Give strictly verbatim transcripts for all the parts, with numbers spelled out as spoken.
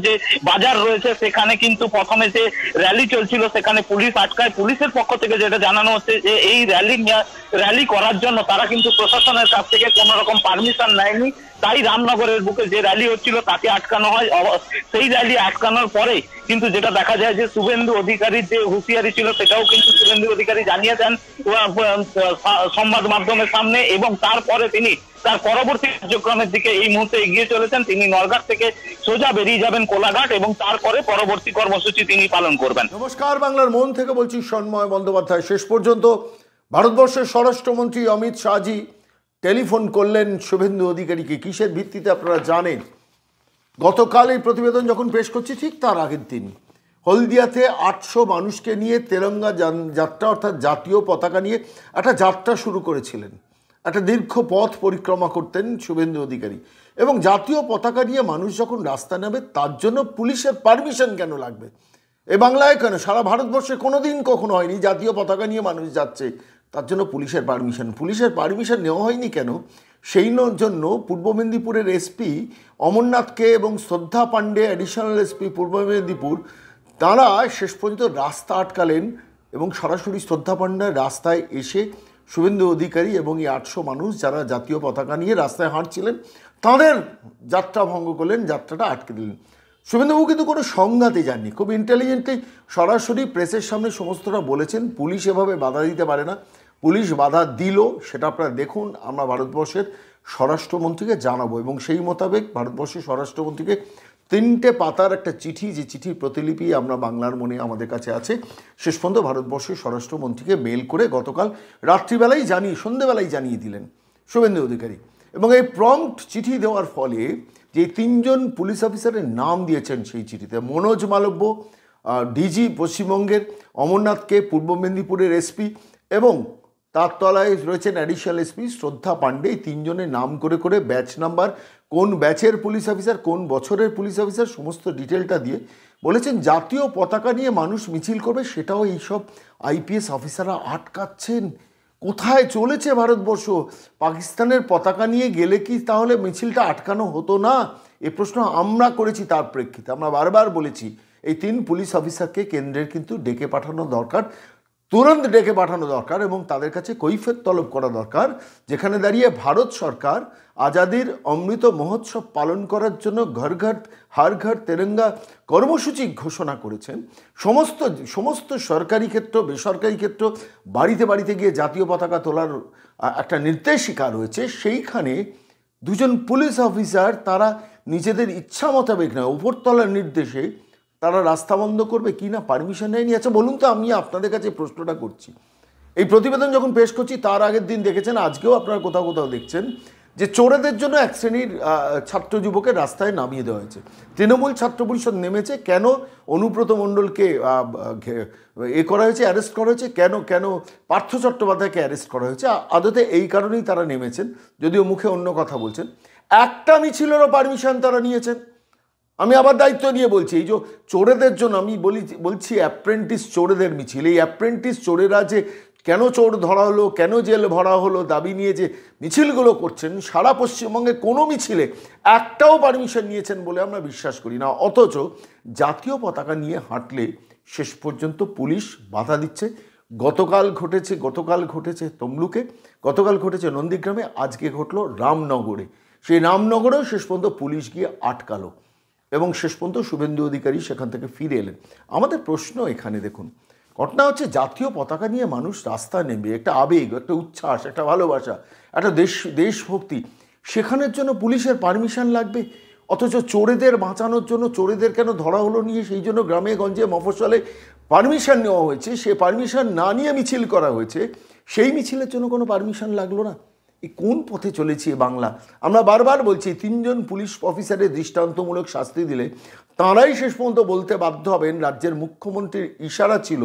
बाजार रयेछे सेखाने किन्तु प्रथमे जे रैली चलछिलो सेखाने पुलिस आटकाय पुलिसेर पक्ष थेके जेटा जानानो हच्छे जे एई रैली रैली करार जोन्नो तारा किन्तु प्रशासनेर काछ थेके कोनो रकम पारमिशन नेयनि ताई रामनगरेर बुके जे रैली हच्छिलो ताके आटकानो हय सेई रैली आटकानोर परे किन्तु जेटा देखा जाय जे शुभेंदु अधिकारी जे हुशियारी छिलो सेटाओ किन्तु शुभेंदु अधिकारी जानिये देन संबाद माध्यमेर सामने एबं तारपरे तिनि तार परवर्ती कार्यक्रमेर दिके एई मुहूर्ते एगिये चलेछेन तिनि नरगाट थेके सोजा बेरिये जाबेन कोलाघाट एबं तारपरे परवर्ती कर्मसूची तिनि पालन करबेन। नमस्कार बांगलार मन थेके बोलछि सन्मय बंदोपाध्याय। शेष पर्यन्त भारतवर्षेर स्वराष्ट्रमंत्री अमित शाह जी टेलिफोन करलेन शुभेंदु अधिकारीके किसेर भित्तिते आपनारा जानेन गतकाल এই প্রতিবেদন যখন পেশ করছি ঠিক তার আগের দিন হলদিয়াতে আটশো মানুষকে নিয়ে তেরঙ্গা যাত্রা অর্থাৎ জাতীয় পতাকা নিয়ে একটা যাত্রা শুরু করেছিলেন। একটা দীর্ঘ পথ পরিক্রমা করতেন শুভেন্দু অধিকারী এবং জাতীয় পতাকা নিয়ে মানুষ যখন রাস্তা নামে তার জন্য পুলিশের পারমিশন কেন লাগবে? এ বাংলায় কেন সারা ভারতবর্ষে কোনো দিন কখনো হয়নি জাতীয় পতাকা নিয়ে মানুষ যাচ্ছে তার জন্য পুলিশের পারমিশন পুলিশের পারমিশন নেওয়া হয়নি কেন? সেই জন্য পূর্ব মেদিনীপুরের এসপি অমরনাথকে এবং শ্রদ্ধা পান্ডে অ্যাডিশনাল এসপি পূর্ব মেদিনীপুর তারা শেষ পর্যন্ত রাস্তা আটকালেন এবং সরাসরি শ্রদ্ধা পান্ডে রাস্তায় এসে শুভেন্দু অধিকারী এবং এই আটশো মানুষ যারা জাতীয় পতাকা নিয়ে রাস্তায় হাঁটছিলেন তাদের যাত্রা ভঙ্গ করলেন, যাত্রাটা আটকে দিলেন। শুভেন্দুবাবু কিন্তু কোনো সংঘাতে যাননি, খুব ইন্টেলিজেন্টলি সরাসরি প্রেসের সামনে সমস্তটা বলেছেন। পুলিশ এভাবে বাধা দিতে পারে না, পুলিশ বাধা দিল সেটা আপনারা দেখুন। আমরা ভারতবর্ষের স্বরাষ্ট্রমন্ত্রীকে জানাবো এবং সেই মোতাবেক ভারতবর্ষের স্বরাষ্ট্রমন্ত্রীকে তিনটে পাতার একটা চিঠি, যে চিঠির প্রতিলিপি আমরা বাংলার মনে আমাদের কাছে আছে, শেষ পর্যন্ত ভারতবর্ষের স্বরাষ্ট্রমন্ত্রীকে মেল করে গতকাল রাত্রিবেলাই জানিয়ে সন্ধ্যেবেলায় জানিয়ে দিলেন শুভেন্দু অধিকারী। এবং এই প্রম্পট চিঠি দেওয়ার ফলে যে তিনজন পুলিশ অফিসারের নাম দিয়েছেন সেই চিঠিতে মনোজ মালব্য ডিজি পশ্চিমবঙ্গের, অমরনাথকে পূর্ব মেদিনীপুরের এসপি এবং তার তলায় রয়েছেন অ্যাডিশনাল এসপি শ্রদ্ধা পান্ডে, এই তিনজনের নাম করে করে ব্যাচ নাম্বার, কোন ব্যাচের পুলিশ অফিসার, কোন বছরের পুলিশ অফিসার, সমস্ত ডিটেলটা দিয়ে বলেছেন জাতীয় পতাকা নিয়ে মানুষ মিছিল করবে সেটাও এইসব আইপিএস অফিসাররা আটকাচ্ছেন। কোথায় চলেছে ভারতবর্ষ? পাকিস্তানের পতাকা নিয়ে গেলে কি তাহলে মিছিলটা আটকানো হতো না? এ প্রশ্ন আমরা করেছি, তার প্রেক্ষিতে আমরা বারবার বলেছি এই তিন পুলিশ অফিসারকে কেন্দ্রের কিন্তু ডেকে পাঠানো দরকার, তুরন্ত ডেকে পাঠানো দরকার এবং তাদের কাছে কৈফিয়ত তলব করা দরকার। যেখানে দাঁড়িয়ে ভারত সরকার আজাদির অমৃত মহোৎসব পালন করার জন্য ঘর ঘর হার ঘর তেরঙ্গা কর্মসূচি ঘোষণা করেছেন, সমস্ত সমস্ত সরকারি ক্ষেত্র বেসরকারি ক্ষেত্র বাড়িতে বাড়িতে গিয়ে জাতীয় পতাকা তোলার একটা নির্দেশিকা রয়েছে। সেইখানে দুজন পুলিশ অফিসার তারা নিজেদের ইচ্ছা মোতাবেক নয় উপরতলার নির্দেশে তারা রাস্তা বন্ধ করবে কি না পারমিশন নেয়নি। আচ্ছা বলুন তো, আমি আপনাদের কাছে প্রশ্নটা করছি, এই প্রতিবেদন যখন পেশ করছি তার আগের দিন দেখেছেন, আজকেও আপনারা কোথাও কোথাও দেখছেন যে চোরেদের জন্য এক শ্রেণীর ছাত্র যুবকের রাস্তায় নামিয়ে দেওয়া হয়েছে। তৃণমূল ছাত্র পরিষদ নেমেছে, কেন অনুব্রত মণ্ডলকে এ করা হয়েছে, অ্যারেস্ট করা হয়েছে, কেন কেন পার্থ চট্টোপাধ্যায়কে অ্যারেস্ট করা হয়েছে, আদতে এই কারণেই তারা নেমেছেন, যদিও মুখে অন্য কথা বলছেন। একটা মিছিলেরও পারমিশন তারা নিয়েছেন। আমি আবার দায়িত্ব নিয়ে বলছি, এই যে চোরেদের জন্য আমি বলি বলছি অ্যাপ্রেন্টিস চোরেদের মিছিল, এই অ্যাপ্রেন্টিস চোরেরা যে কেন চোর ধরা হলো, কেন জেল ভরা হলো দাবি নিয়ে যে মিছিলগুলো করছেন, সারা পশ্চিমবঙ্গে কোনো মিছিলে একটাও পারমিশন নিয়েছেন বলে আমরা বিশ্বাস করি না। অথচ জাতীয় পতাকা নিয়ে হাঁটলে শেষ পর্যন্ত পুলিশ বাধা দিচ্ছে। গতকাল ঘটেছে গতকাল ঘটেছে তমলুকে, গতকাল ঘটেছে নন্দীগ্রামে, আজকে ঘটল রামনগরে। সেই রামনগরেও শেষ পর্যন্ত পুলিশ গিয়ে আটকালো এবং শেষ পর্যন্ত শুভেন্দু অধিকারী সেখান থেকে ফিরে এলেন। আমাদের প্রশ্ন এখানে দেখুন, ঘটনা হচ্ছে জাতীয় পতাকা নিয়ে মানুষ রাস্তা নেমে একটা আবেগ, একটা উচ্ছ্বাস, একটা ভালোবাসা, একটা দেশ দেশভক্তি, সেখানের জন্য পুলিশের পারমিশন লাগবে। অথচ চোরেদের বাঁচানোর জন্য, চোরেদের কেন ধরা হলো নিয়ে সেই জন্য গ্রামে গঞ্জে মফস্বলে পারমিশন নেওয়া হয়েছে, সে পারমিশন না নিয়ে মিছিল করা হয়েছে, সেই মিছিলের জন্য কোনো পারমিশন লাগলো না। এই কোন পথে চলেছে বাংলা? আমরা বারবার বলছি তিনজন পুলিশ অফিসারের দৃষ্টান্তমূলক শাস্তি দিলে তাঁরাই শেষ পর্যন্ত বলতে বাধ্য হবেন রাজ্যের মুখ্যমন্ত্রীর ইশারা ছিল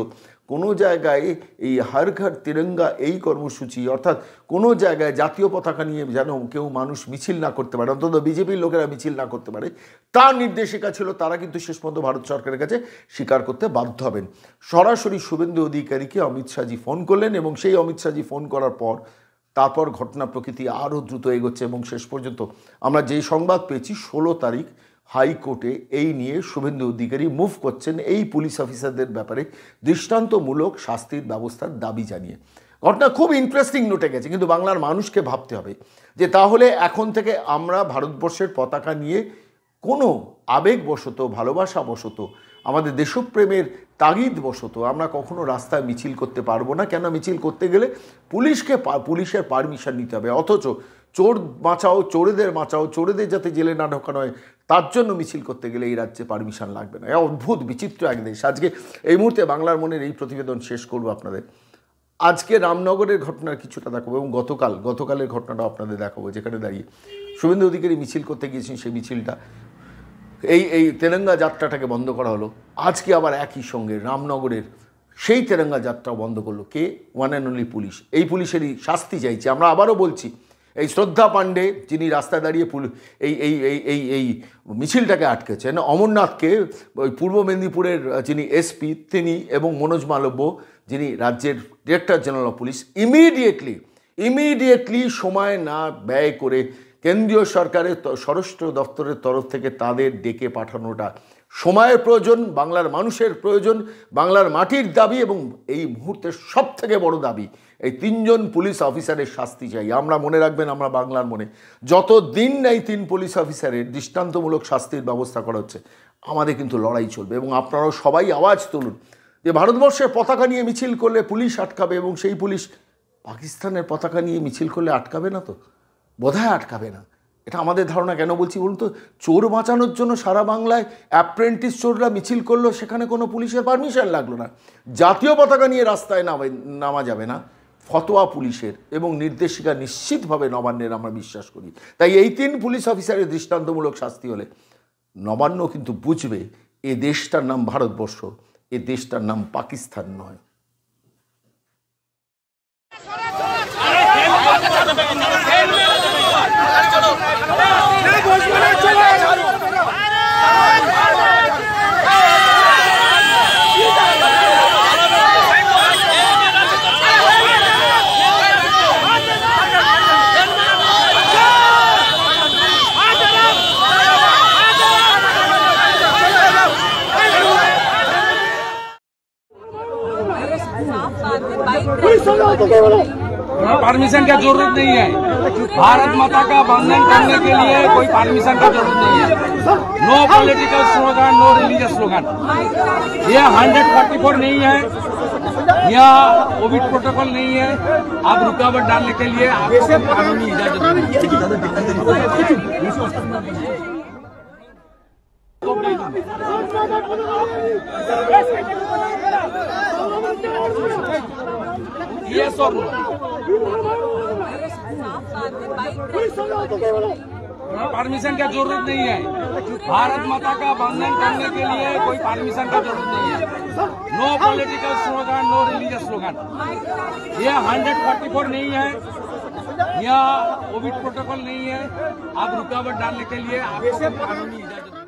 কোনো জায়গায় এই হার ঘর তিরঙ্গা এই কর্মসূচি, অর্থাৎ কোনো জায়গায় জাতীয় পতাকা নিয়ে যেন কেউ মানুষ মিছিল না করতে পারে, অন্তত বিজেপির লোকেরা মিছিল না করতে পারে, তার নির্দেশিকা ছিল। তারা কিন্তু শেষ পর্যন্ত ভারত সরকারের কাছে স্বীকার করতে বাধ্য হবেন। সরাসরি শুভেন্দু অধিকারীকে অমিত শাহজি ফোন করলেন এবং সেই অমিত শাহজি ফোন করার পর তারপর ঘটনা প্রকৃতি আরও দ্রুত এগোচ্ছে এবং শেষ পর্যন্ত আমরা যেই সংবাদ পেয়েছি ষোলো তারিখ हाईकोर्टे एई निये शुभेंदु अधिकारी मुव करछेन एई पुलिस अफिसारदेर ब्यापारे दृष्टान्तमूलक शास्तिर व्यवस्थार दाबी जानिये। घटना खूब इंटरेस्टिंग नोटे गेছে, কিন্তু বাংলার মানুষকে ভাবতে হবে যে তাহলে এখন থেকে আমরা ভারতবর্ষের পতাকা নিয়ে কোনো আবেগবশত, ভালোবাসাবশত, আমাদের দেশপ্রেমের তাগিদবশত আমরা কখনো রাস্তায় মিছিল করতে পারবো না। কেন? মিছিল করতে গেলে পুলিশকে পুলিশের পারমিশন নিতে হবে, অথচ চোর বাঁচাও, চোরেদের বাঁচাও, চোরেদের যাতে জেলে না ঢোকানো হয় তার জন্য মিছিল করতে গেলে এই রাজ্যে পারমিশন লাগবে না। অদ্ভুত বিচিত্র এক দেশ। আজকে এই মুহূর্তে বাংলার মনের এই প্রতিবেদন শেষ করবো আপনাদের। আজকে রামনগরের ঘটনার কিছুটা দেখাবো এবং গতকাল গতকালের ঘটনাটা আপনাদের দেখাবো, যেখানে দাঁড়িয়ে শুভেন্দু অধিকারী মিছিল করতে গিয়েছেন, সেই মিছিলটা এই এই তেরঙ্গা যাত্রাটাকে বন্ধ করা হলো। আজকে আবার একই সঙ্গে রামনগরের সেই তেরঙ্গা যাত্রাও বন্ধ করলো কে? One and only police. এই পুলিশেরই শাস্তি চাইছি আমরা। আবারও বলছি, এই শ্রদ্ধা পান্ডে যিনি রাস্তায় দাঁড়িয়ে এই এই এই এই মিছিলটাকে আটকেছেন, অমরনাথকে ওই পূর্ব মেদিনীপুরের যিনি এসপি তিনি এবং মনোজ মালব্য যিনি রাজ্যের director general of police immediately immediately সময় না ব্যয় করে কেন্দ্রীয় সরকারের স্বরাষ্ট্র দপ্তরের তরফ থেকে তাদের ডেকে পাঠানোটা সময়ের প্রয়োজন, বাংলার মানুষের প্রয়োজন, বাংলার মাটির দাবি এবং এই মুহূর্তের সব থেকে বড় দাবি এই তিনজন পুলিশ অফিসারের শাস্তি চাই আমরা। মনে রাখবেন, আমরা বাংলার মনে যত দিন না এই তিন পুলিশ অফিসারের দৃষ্টান্তমূলক শাস্তির ব্যবস্থা করা হচ্ছে আমাদের কিন্তু লড়াই চলবে। এবং আপনারাও সবাই আওয়াজ তুলুন যে ভারতবর্ষের পতাকা নিয়ে মিছিল করলে পুলিশ আটকাবে এবং সেই পুলিশ পাকিস্তানের পতাকা নিয়ে মিছিল করলে আটকাবে না, তো বোধহয় আটকাবে না। এটা আমাদের ধারণা। কেন বলছি বলুন তো? চোর বাঁচানোর জন্য সারা বাংলায় অ্যাপ্রেন্টিস চোররা মিছিল করলো, সেখানে কোনো পুলিশের পারমিশন লাগলো না। জাতীয় পতাকা নিয়ে রাস্তায় নামে নামা যাবে না, ফতোয়া পুলিশের এবং নির্দেশিকা নিশ্চিতভাবে নবান্নের, আমরা বিশ্বাস করি। তাই এই তিন পুলিশ অফিসারের দৃষ্টান্তমূলক শাস্তি হলে নবান্ন কিন্তু বুঝবে এ দেশটার নাম ভারতবর্ষ, এ দেশটার নাম পাকিস্তান নয়। परमिशन का जरूरत नहीं है, भारत माता का बंधन करने के लिए कोई परमिशन का जरूरत नहीं है। No political slogan, no religious slogan. यह एक सौ चौवालीस नहीं है, यह कोविड प्रोटोकॉल नहीं है। आप रुकावट डालने के लिए आपको कानूनी इजाजत। Yes or no? परमिशन का जरूरत नहीं है, भारत माता का बंधन करने के लिए कोई परमिशन का जरूरत नहीं है। No political slogan, no religious slogan. यह एक सौ चौवालीस नहीं है, यह कोविड प्रोटोकॉल नहीं है। आप रुकावट डालने के लिए आपको कानूनी इजाजत।